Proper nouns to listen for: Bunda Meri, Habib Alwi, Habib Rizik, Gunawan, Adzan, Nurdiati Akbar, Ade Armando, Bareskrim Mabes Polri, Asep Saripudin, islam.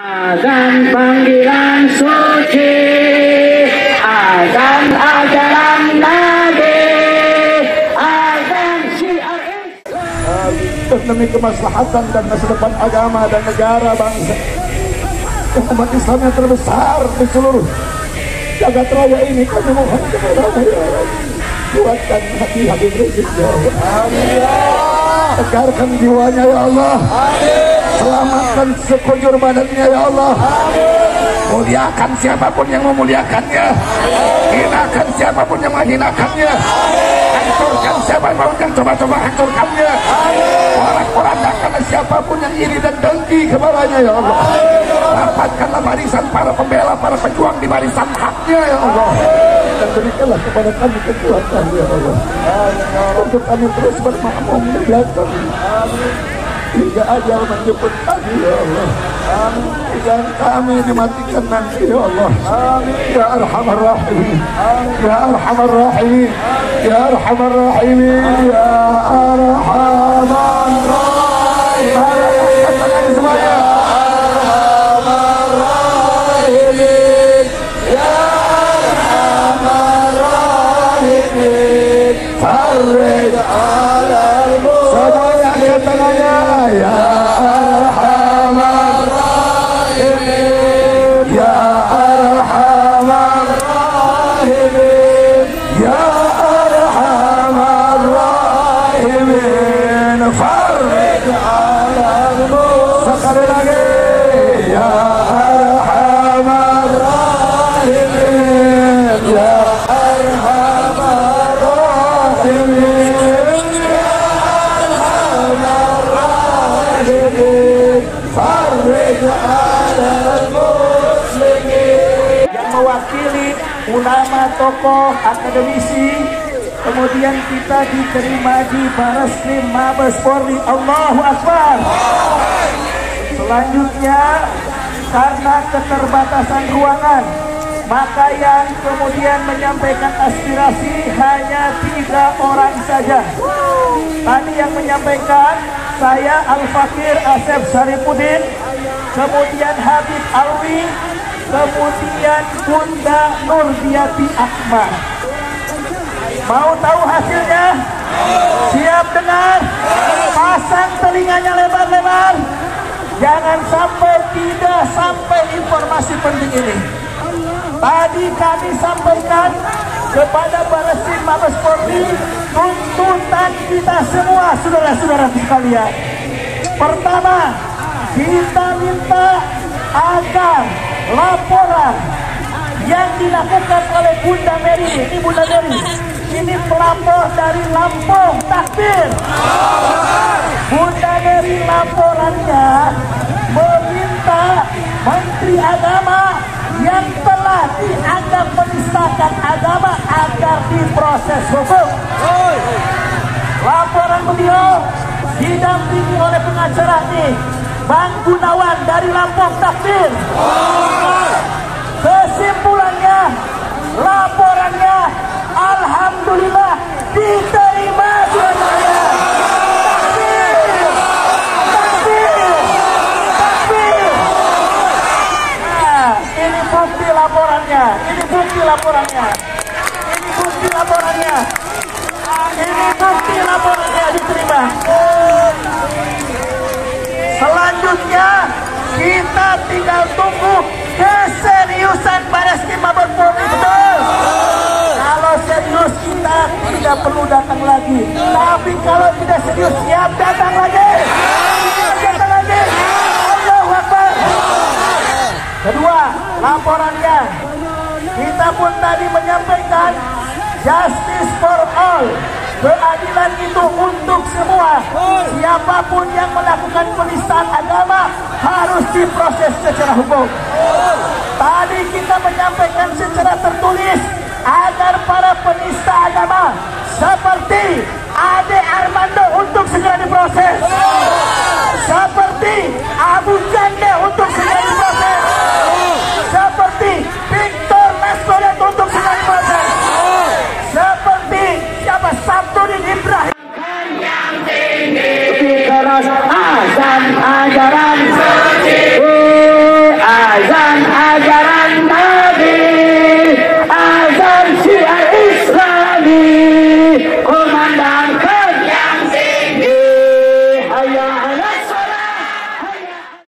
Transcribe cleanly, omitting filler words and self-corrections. Azan panggilan suci, azan ajaran Nabi, azan syiar Islam demi kemaslahatan dan masa depan agama dan negara bangsa. Umat Islam yang terbesar di seluruh jagat raya ini, kami mohon kepada Allah, kuatkan hati Habib Rizik, ya Allah, tegarkan jiwanya, ya Allah, selamatkan sekujur badannya, ya Allah. Muliakan siapapun yang memuliakannya, hinakan siapapun yang menghinakannya, hancurkan siapapun yang coba-coba hancurkannya, porak-porandakan siapapun yang iri dan dengki kepadanya, ya Allah. Rapatkanlah barisan para pembela, para pejuang di barisan haknya, ya Allah, dan berikanlah kepada kami kekuatan, ya Allah, untuk kami terus bermakmum di belakang hingga ajal menjemput kami, ya Allah. Dan kami dimatikan nanti, ya Allah. Ya Arhamar Rahimin, Ya Arhamar Rahimin, Ya Arhamar Rahimin, Ya Arhamar Rahimin, Ya Arhamar Rahimin, Ya Arhamar Rahimin, Farij alammu. Semua yang angkat tangannya, ya Arhamar Rahimin, Ya Arhamar Rahimin, Ya Arhamar Rahimin, Farij alammu. Sekali lagi, Ya Arhamar Rahimin, Ya Arhamar Rahimin, yang mewakili ulama, tokoh, akademisi, kemudian kita diterima di Bareskrim Mabes Polri. Allahu Akbar. Selanjutnya, karena keterbatasan ruangan, maka yang kemudian menyampaikan aspirasi hanya 3 orang saja. Tadi yang menyampaikan saya Al-Fakir Asep Saripudin, kemudian Habib Alwi, kemudian Bunda Nurdiati Akbar. Mau tahu hasilnya? Siap dengar? Pasang telinganya lebar-lebar. Jangan sampai tidak sampai informasi penting ini. Tadi kami sampaikan kepada Bareskrim Mabes Polri, tuntutan kita semua, saudara-saudara sekalian. Pertama, kita minta agar laporan yang dilakukan oleh Bunda Meri, ini Bunda Meri, ini pelapor dari Lampung, takbir. Bunda Meri laporannya meminta Menteri Agama yang telah dianggap menistakan agama agar diproses hukum. Laporan beliau didampingi oleh pengacara nih, Bang Gunawan dari Lampung, takdir. Kesimpulannya, laporannya alhamdulillah diterima semuanya. Ini bukti laporannya, ini bukti laporannya, ini bukti laporannya diterima. Selanjutnya kita tinggal tunggu keseriusan Bareskrim Mabes Polri. Betul, kalau serius kita tidak perlu datang lagi, tapi kalau tidak serius siap datang lagi. Allahu Akbar. Kedua, laporannya kita pun tadi menyampaikan justice for all, keadilan itu untuk semua. Siapapun yang melakukan penistaan agama harus diproses secara hukum. Tadi kita menyampaikan secara tertulis agar para penista agama seperti Ade Armando untuk segera diproses.